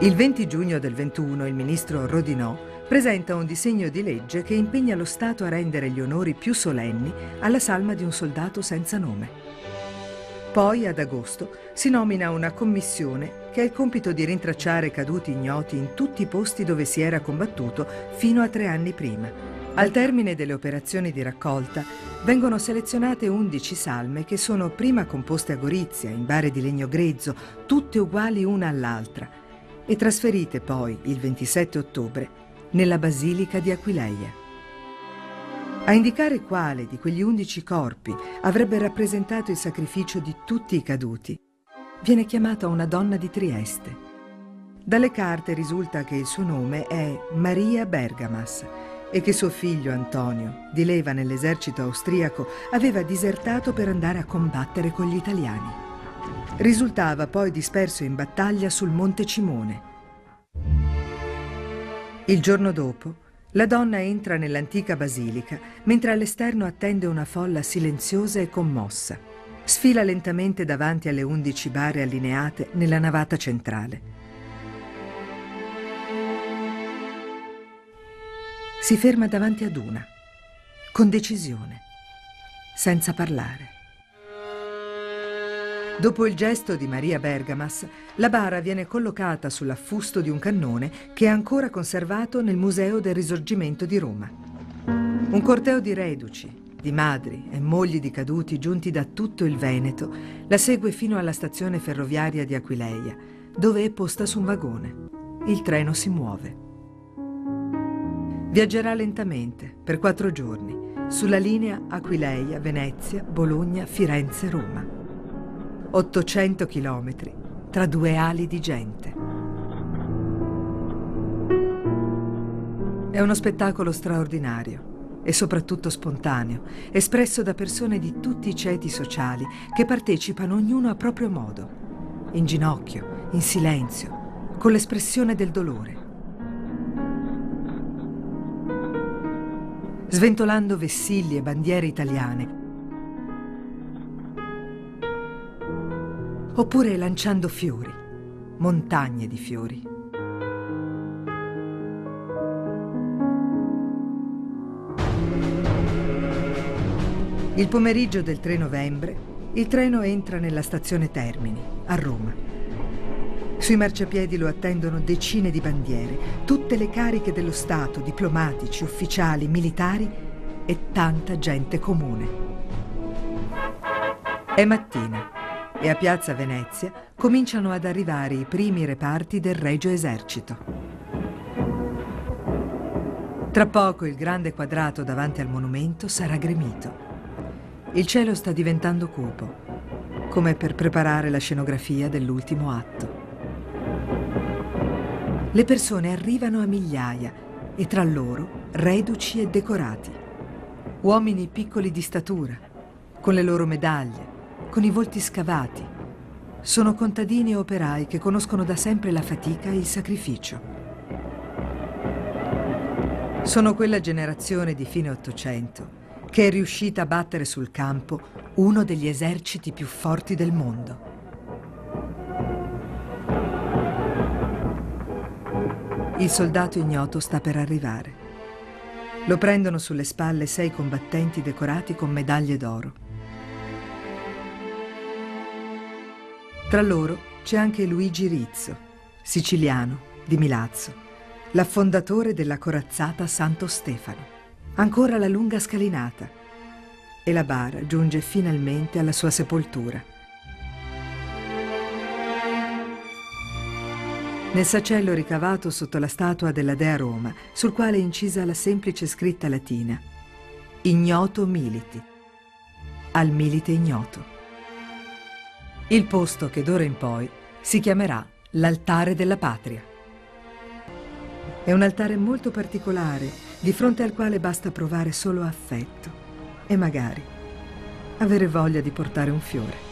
Il 20 giugno del 21 il ministro Rodinò presenta un disegno di legge che impegna lo Stato a rendere gli onori più solenni alla salma di un soldato senza nome. Poi, ad agosto, si nomina una commissione che ha il compito di rintracciare caduti ignoti in tutti i posti dove si era combattuto fino a 3 anni prima. Al termine delle operazioni di raccolta vengono selezionate 11 salme che sono prima composte a Gorizia, in bare di legno grezzo, tutte uguali una all'altra, e trasferite poi, il 27 ottobre, nella basilica di Aquileia. A indicare quale di quegli 11 corpi avrebbe rappresentato il sacrificio di tutti i caduti viene chiamata una donna di Trieste. Dalle carte risulta che il suo nome è Maria Bergamas e che suo figlio Antonio, di leva nell'esercito austriaco, aveva disertato per andare a combattere con gli italiani. Risultava poi disperso in battaglia sul Monte Cimone. Il giorno dopo, la donna entra nell'antica basilica, mentre all'esterno attende una folla silenziosa e commossa. Sfila lentamente davanti alle 11 bare allineate nella navata centrale. Si ferma davanti ad una, con decisione, senza parlare. Dopo il gesto di Maria Bergamas, la bara viene collocata sull'affusto di un cannone che è ancora conservato nel Museo del Risorgimento di Roma. Un corteo di reduci, di madri e mogli di caduti giunti da tutto il Veneto la segue fino alla stazione ferroviaria di Aquileia, dove è posta su un vagone. Il treno si muove. Viaggerà lentamente, per 4 giorni, sulla linea Aquileia, Venezia, Bologna, Firenze, Roma. 800 chilometri tra 2 ali di gente. È uno spettacolo straordinario e soprattutto spontaneo, espresso da persone di tutti i ceti sociali che partecipano ognuno a proprio modo, in ginocchio, in silenzio, con l'espressione del dolore. Sventolando vessilli e bandiere italiane, oppure lanciando fiori, montagne di fiori. Il pomeriggio del 3 novembre, il treno entra nella stazione Termini, a Roma. Sui marciapiedi lo attendono decine di bandiere, tutte le cariche dello Stato, diplomatici, ufficiali, militari e tanta gente comune. È mattina. E a Piazza Venezia cominciano ad arrivare i primi reparti del Regio Esercito. Tra poco il grande quadrato davanti al monumento sarà gremito. Il cielo sta diventando cupo, come per preparare la scenografia dell'ultimo atto. Le persone arrivano a migliaia e tra loro reduci e decorati. Uomini piccoli di statura, con le loro medaglie, con i volti scavati. Sono contadini e operai che conoscono da sempre la fatica e il sacrificio. Sono quella generazione di fine Ottocento che è riuscita a battere sul campo uno degli eserciti più forti del mondo. Il soldato ignoto sta per arrivare. Lo prendono sulle spalle 6 combattenti decorati con medaglie d'oro. Tra loro c'è anche Luigi Rizzo, siciliano, di Milazzo, l'affondatore della corazzata Santo Stefano. Ancora la lunga scalinata e la bara giunge finalmente alla sua sepoltura. Nel sacello ricavato sotto la statua della dea Roma, sul quale è incisa la semplice scritta latina «Ignoto militi», al milite ignoto. Il posto che d'ora in poi si chiamerà l'Altare della Patria. È un altare molto particolare, di fronte al quale basta provare solo affetto e magari avere voglia di portare un fiore.